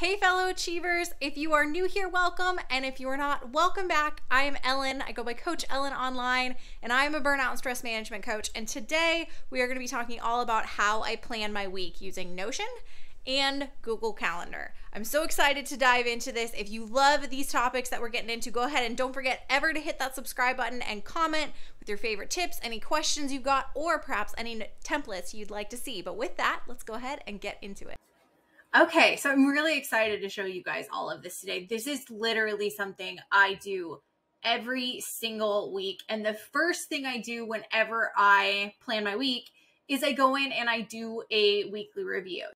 Hey fellow achievers, if you are new here, welcome, and if you are not, welcome back. I am Ellyn, I go by Coach Ellyn Online, and I am a burnout and stress management coach, and today we are going to be talking all about how I plan my week using Notion and Google Calendar. I'm so excited to dive into this. If you love these topics that we're getting into, go ahead and don't forget ever to hit that subscribe button and comment with your favorite tips, any questions you've got, or perhaps any templates you'd like to see. But with that, let's go ahead and get into it. Okay, so I'm really excited to show you guys all of this today. This is literally something I do every single week. And the first thing I do whenever I plan my week is I go in and I do a weekly review.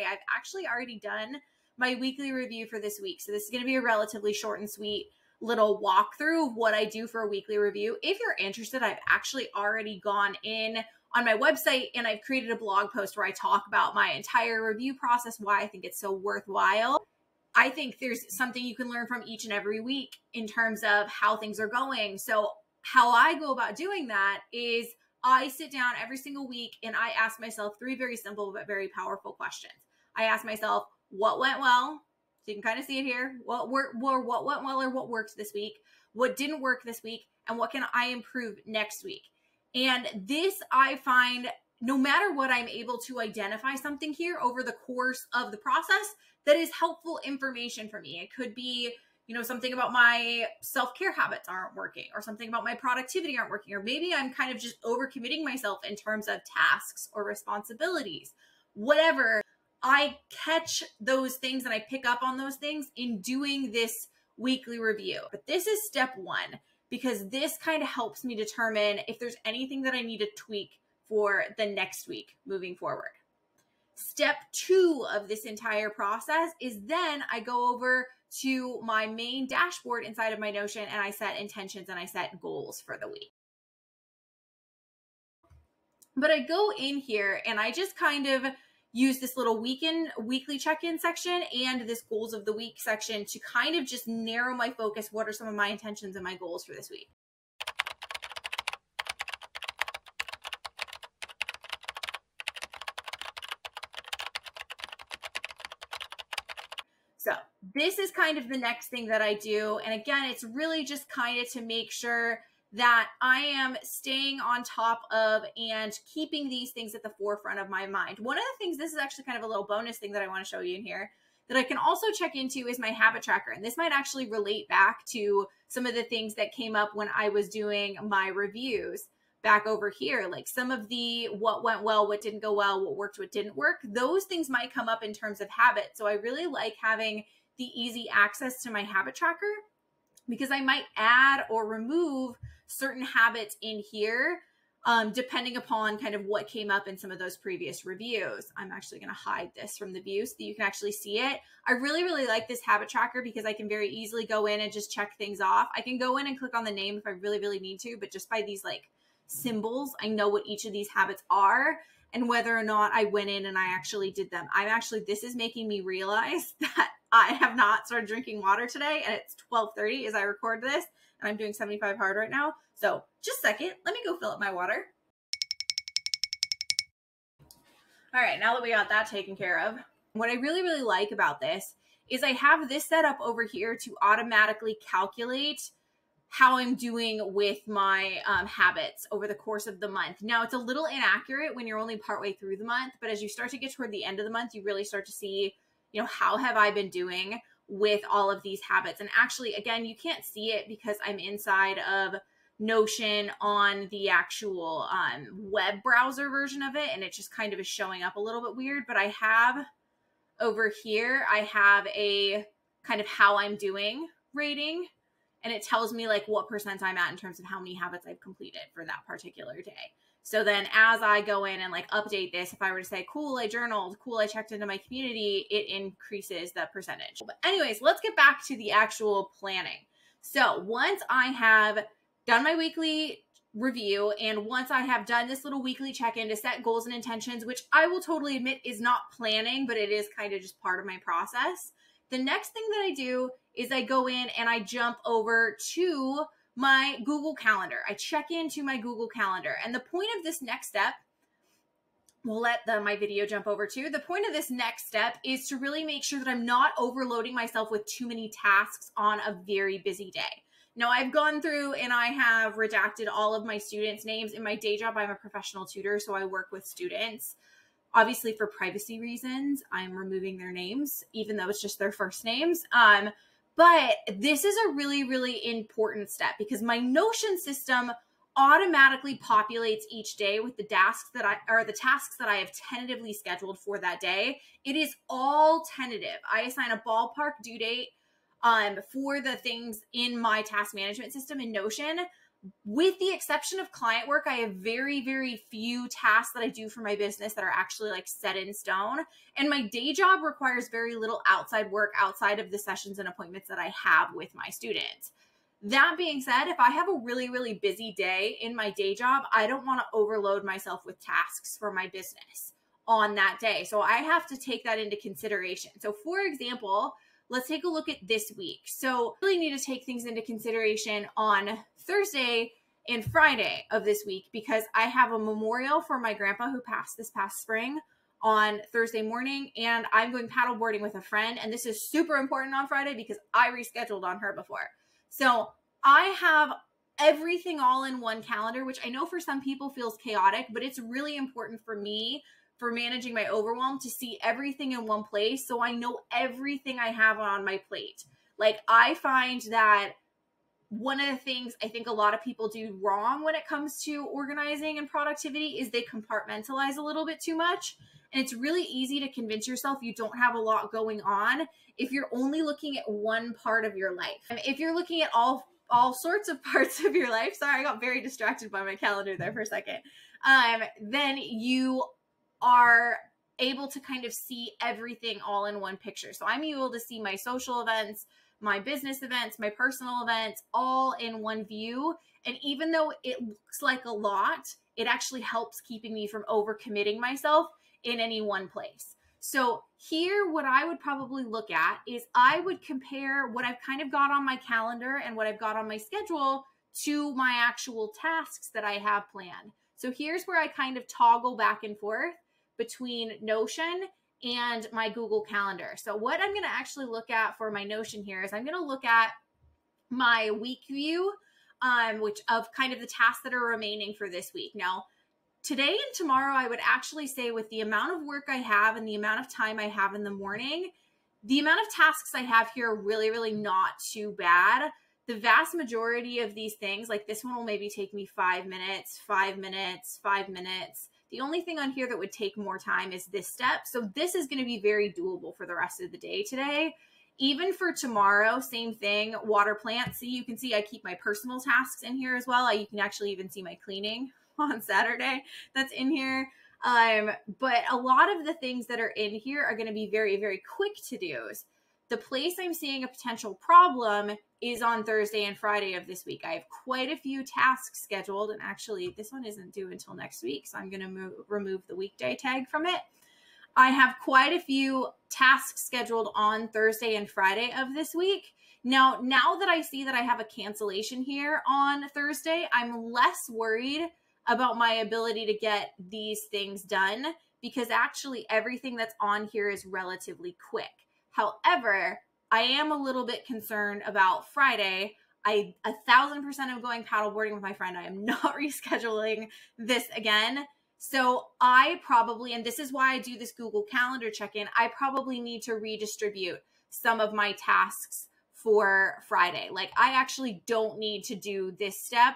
I've actually already done my weekly review for this week. So this is going to be a relatively short and sweet little walkthrough of what I do for a weekly review. If you're interested, I've actually already gone in on my website and I've created a blog post where I talk about my entire review process, why I think it's so worthwhile. I think there's something you can learn from each and every week in terms of how things are going. So how I go about doing that is I sit down every single week and I ask myself three very simple but very powerful questions. I ask myself, what went well? So you can kind of see it here. What went well or what worked this week? What didn't work this week? And what can I improve next week? And this, I find, no matter what, I'm able to identify something here over the course of the process that is helpful information for me. It could be, you know, something about my self-care habits aren't working, or something about my productivity aren't working, or maybe I'm kind of just overcommitting myself in terms of tasks or responsibilities. Whatever, I catch those things and I pick up on those things in doing this weekly review. But this is step one, because this kind of helps me determine if there's anything that I need to tweak for the next week moving forward. Step two of this entire process is then I go over to my main dashboard inside of my Notion and I set intentions and I set goals for the week. But I go in here and I just kind of use this little weekly check-in section and this goals of the week section to kind of just narrow my focus. What are some of my intentions and my goals for this week? So this is kind of the next thing that I do. And again, it's really just kind of to make sure that I am staying on top of and keeping these things at the forefront of my mind. One of the things, this is actually kind of a little bonus thing that I want to show you in here, that I can also check into is my habit tracker. And this might actually relate back to some of the things that came up when I was doing my reviews back over here. Like some of the what went well, what didn't go well, what worked, what didn't work. Those things might come up in terms of habit. So I really like having the easy access to my habit tracker, because I might add or remove certain habits in here, depending upon kind of what came up in some of those previous reviews. I'm actually going to hide this from the view so that you can actually see it. I really, really like this habit tracker because I can very easily go in and just check things off. I can go in and click on the name if I really, really need to, but just by these like symbols, I know what each of these habits are and whether or not I went in and I actually did them. This is making me realize that I have not started drinking water today, and it's 12:30 as I record this, and I'm doing 75 hard right now. So just a second, let me go fill up my water. All right, now that we got that taken care of, what I really, really like about this is I have this set up over here to automatically calculate how I'm doing with my habits over the course of the month. Now, it's a little inaccurate when you're only partway through the month, but as you start to get toward the end of the month, you really start to see, you know, how have I been doing with all of these habits? And actually, again, you can't see it because I'm inside of Notion on the actual web browser version of it, and it just kind of is showing up a little bit weird. But I have over here, I have a kind of how I'm doing rating, and it tells me like what percent I'm at in terms of how many habits I've completed for that particular day. So then as I go in and like update this, if I were to say, cool, I journaled, cool, I checked into my community, it increases the percentage. But anyways, let's get back to the actual planning. So once I have done my weekly review and once I have done this little weekly check-in to set goals and intentions, which I will totally admit is not planning, but it is kind of just part of my process. The next thing that I do is I go in and I jump over to my Google Calendar. I check into my Google Calendar. And the point of this next step We'll let my video jump over to. The point of this next step is to really make sure that I'm not overloading myself with too many tasks on a very busy day. Now, I've gone through and I have redacted all of my students' names. In my day job, I'm a professional tutor, so I work with students. Obviously, for privacy reasons, I'm removing their names, even though it's just their first names. But this is a really, really important step because my Notion system automatically populates each day with the tasks that I have tentatively scheduled for that day. It is all tentative. I assign a ballpark due date for the things in my task management system in Notion. With the exception of client work, I have very, very few tasks that I do for my business that are actually like set in stone. And my day job requires very little outside work outside of the sessions and appointments that I have with my students. That being said, if I have a really, really busy day in my day job, I don't want to overload myself with tasks for my business on that day. So I have to take that into consideration. So for example, let's take a look at this week. So I really need to take things into consideration on Thursday and Friday of this week because I have a memorial for my grandpa who passed this past spring on Thursday morning, and I'm going paddleboarding with a friend. And this is super important on Friday because I rescheduled on her before. So I have everything all in one calendar, which I know for some people feels chaotic, but it's really important for me for managing my overwhelm to see everything in one place. So I know everything I have on my plate. Like, I find that one of the things I think a lot of people do wrong when it comes to organizing and productivity is they compartmentalize a little bit too much. And it's really easy to convince yourself you don't have a lot going on if you're only looking at one part of your life. And if you're looking at all sorts of parts of your life, sorry, I got very distracted by my calendar there for a second, then you are able to kind of see everything all in one picture. So I'm able to see my social events, my business events, my personal events, all in one view. And even though it looks like a lot, it actually helps keeping me from overcommitting myself in any one place. So here, what I would probably look at is I would compare what I've kind of got on my calendar and what I've got on my schedule to my actual tasks that I have planned. So here's where I kind of toggle back and forth between Notion and my Google Calendar. So what I'm going to actually look at for my Notion here is I'm going to look at my week view, which of kind of the tasks that are remaining for this week. Now, today and tomorrow, I would actually say with the amount of work I have and the amount of time I have in the morning, the amount of tasks I have here are really, really not too bad. The vast majority of these things, like this one will maybe take me 5 minutes, 5 minutes, 5 minutes. The only thing on here that would take more time is this step. So this is going to be very doable for the rest of the day today. Even for tomorrow, same thing, water plants. So you can see I keep my personal tasks in here as well. You can actually even see my cleaning on Saturday that's in here. But a lot of the things that are in here are going to be very, very quick to-dos. The place I'm seeing a potential problem is on Thursday and Friday of this week. I have quite a few tasks scheduled, and actually this one isn't due until next week, so I'm going to remove the weekday tag from it. I have quite a few tasks scheduled on Thursday and Friday of this week. Now that I see that I have a cancellation here on Thursday, I'm less worried about my ability to get these things done because actually everything that's on here is relatively quick. However, I am a little bit concerned about Friday. I 1000% am going paddleboarding with my friend. I am not rescheduling this again. So I probably, and this is why I do this Google Calendar check-in, I probably need to redistribute some of my tasks for Friday. Like, I actually don't need to do this step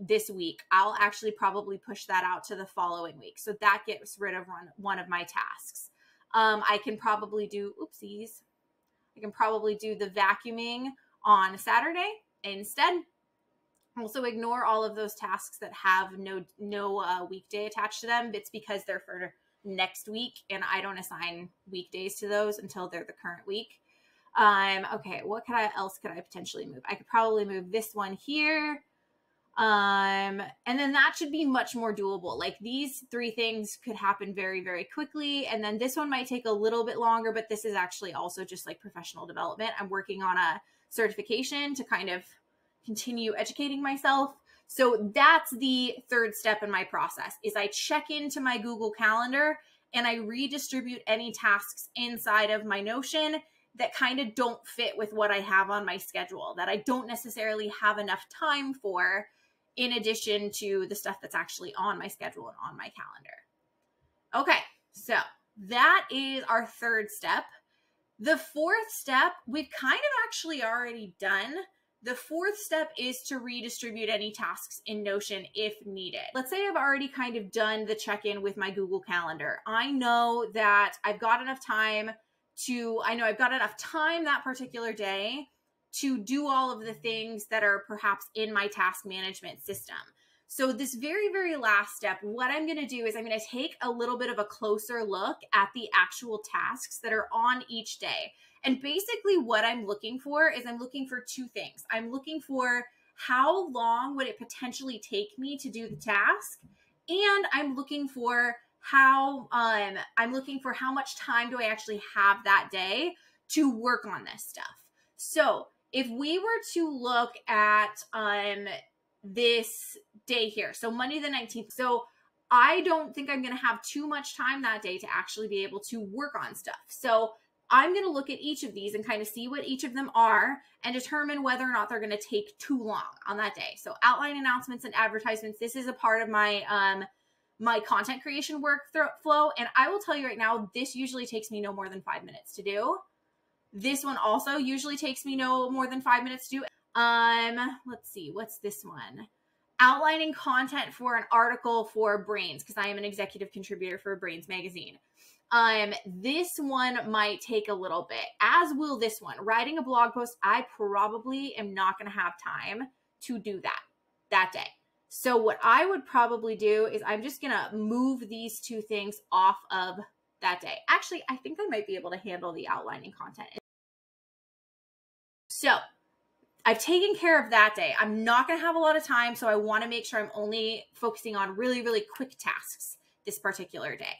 this week. I'll actually probably push that out to the following week. So that gets rid of one of my tasks. I can probably do, oopsies, I can probably do the vacuuming on Saturday instead. Also ignore all of those tasks that have no weekday attached to them. It's because they're for next week and I don't assign weekdays to those until they're the current week. Okay, what else could I potentially move? I could probably move this one here. And then that should be much more doable. Like, these three things could happen very, very quickly. And then this one might take a little bit longer, but this is actually also just like professional development. I'm working on a certification to kind of continue educating myself. So that's the third step in my process, is I check into my Google Calendar and I redistribute any tasks inside of my Notion that kind of don't fit with what I have on my schedule, that I don't necessarily have enough time for, in addition to the stuff that's actually on my schedule and on my calendar. Okay, so that is our third step. The fourth step, we've kind of actually already done. The fourth step is to redistribute any tasks in Notion if needed. Let's say I've already kind of done the check-in with my Google Calendar. I know that I've got enough time that particular day to do all of the things that are perhaps in my task management system. So this very, very last step, what I'm going to do is I'm going to take a little bit of a closer look at the actual tasks that are on each day. And basically what I'm looking for is I'm looking for two things. I'm looking for how long would it potentially take me to do the task, and I'm looking for how much time do I actually have that day to work on this stuff. So if we were to look at this day here, so Monday the 19th, so I don't think I'm going to have too much time that day to actually be able to work on stuff. So I'm going to look at each of these and kind of see what each of them are and determine whether or not they're going to take too long on that day. So outline, announcements, and advertisements, this is a part of my my content creation workflow. And I will tell you right now, this usually takes me no more than 5 minutes to do. This one also usually takes me no more than 5 minutes to do. Let's see, what's this one? Outlining content for an article for Brainz, because I am an executive contributor for Brainz Magazine. This one might take a little bit, as will this one. Writing a blog post, I probably am not going to have time to do that day. So what I would probably do is I'm just going to move these two things off of that day. Actually, I think I might be able to handle the outlining content. So I've taken care of that day. I'm not going to have a lot of time, so I want to make sure I'm only focusing on really, really quick tasks this particular day.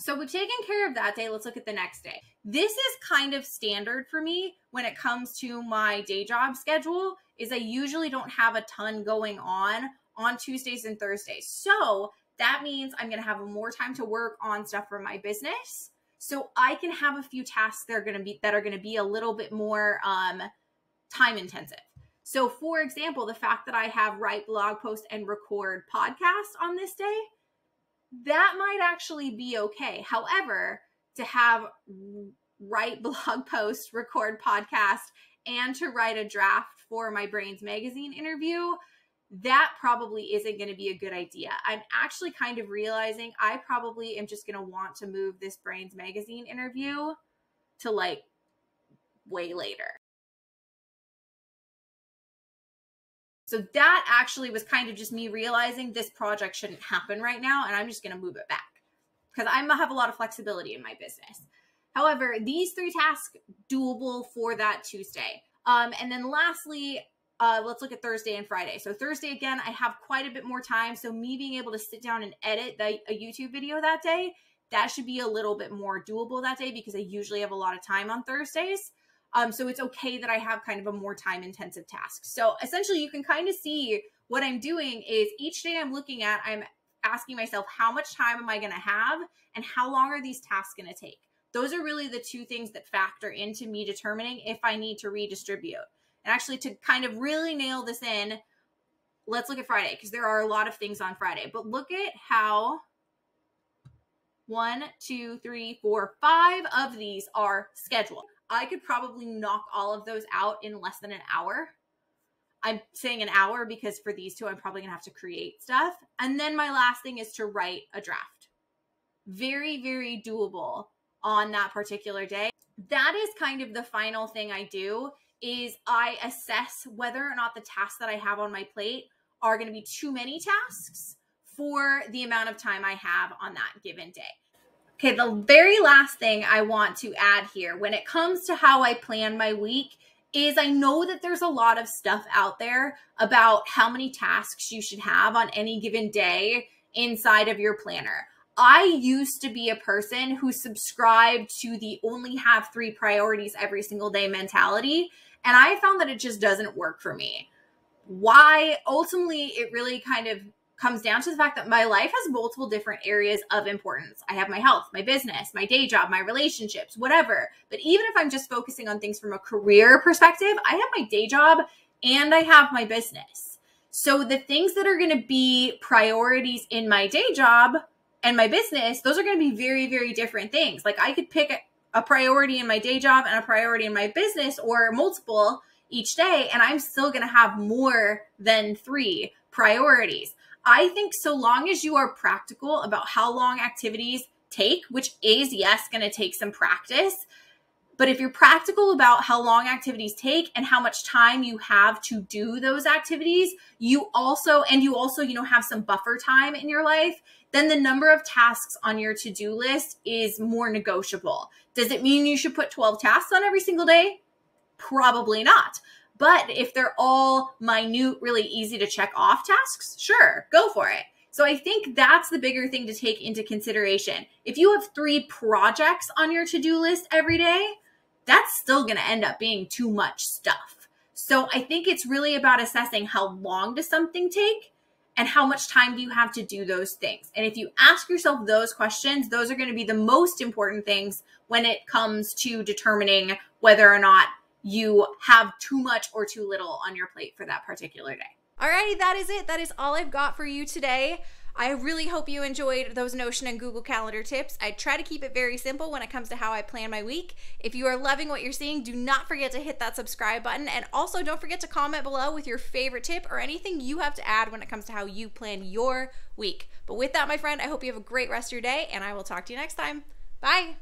So we've taken care of that day. Let's look at the next day. This is kind of standard for me when it comes to my day job schedule, is I usually don't have a ton going on Tuesdays and Thursdays. So that means I'm going to have more time to work on stuff for my business. So I can have a few tasks that are going to be a little bit more time intensive. So for example, the fact that I have write blog posts and record podcasts on this day, that might actually be okay. However, to have write blog posts, record podcast, and to write a draft for my Brainz Magazine interview, that probably isn't going to be a good idea. I'm actually kind of realizing I probably am just going to want to move this Brainz Magazine interview to like way later. So that actually was kind of just me realizing this project shouldn't happen right now, and I'm just going to move it back because I have a lot of flexibility in my business. However, these three tasks doable for that Tuesday. And then lastly, let's look at Thursday and Friday. So Thursday, again, I have quite a bit more time. So me being able to sit down and edit a YouTube video that day, that should be a little bit more doable that day because I usually have a lot of time on Thursdays. So it's okay that I have kind of a more time intensive task. So essentially you can kind of see what I'm doing is each day I'm looking at, I'm asking myself, how much time am I going to have and how long are these tasks going to take? Those are really the two things that factor into me determining if I need to redistribute. And actually to kind of really nail this in, let's look at Friday because there are a lot of things on Friday, but look at how 5 of these are scheduled. I could probably knock all of those out in less than an hour. I'm saying an hour because for these two, I'm probably going to have to create stuff. And then my last thing is to write a draft. Very, very doable on that particular day. That is kind of the final thing I do is I assess whether or not the tasks that I have on my plate are going to be too many tasks for the amount of time I have on that given day. Okay, the very last thing I want to add here when it comes to how I plan my week is I know that there's a lot of stuff out there about how many tasks you should have on any given day inside of your planner. I used to be a person who subscribed to the only have 3 priorities every single day mentality, and I found that it just doesn't work for me. why ultimately it really kind of comes down to the fact that my life has multiple different areas of importance. I have my health, my business, my day job, my relationships, whatever. But even if I'm just focusing on things from a career perspective, I have my day job and I have my business. So the things that are going to be priorities in my day job and my business, those are going to be very, very different things. Like I could pick a priority in my day job and a priority in my business, or multiple each day, and I'm still going to have more than 3 priorities. I think so long as you are practical about how long activities take, which is, yes, going to take some practice, but if you're practical about how long activities take and how much time you have to do those activities, you also, you know, have some buffer time in your life, then the number of tasks on your to-do list is more negotiable. Does it mean you should put 12 tasks on every single day? Probably not. But if they're all minute, really easy to check off tasks, sure, go for it. So I think that's the bigger thing to take into consideration. If you have 3 projects on your to-do list every day, that's still going to end up being too much stuff. So I think it's really about assessing how long does something take and how much time do you have to do those things. And if you ask yourself those questions, those are going to be the most important things when it comes to determining whether or not you have too much or too little on your plate for that particular day. Alrighty, that is it. That is all I've got for you today. I really hope you enjoyed those Notion and Google Calendar tips. I try to keep it very simple when it comes to how I plan my week. If you are loving what you're seeing, do not forget to hit that subscribe button. And also don't forget to comment below with your favorite tip or anything you have to add when it comes to how you plan your week. But with that, my friend, I hope you have a great rest of your day, and I will talk to you next time. Bye.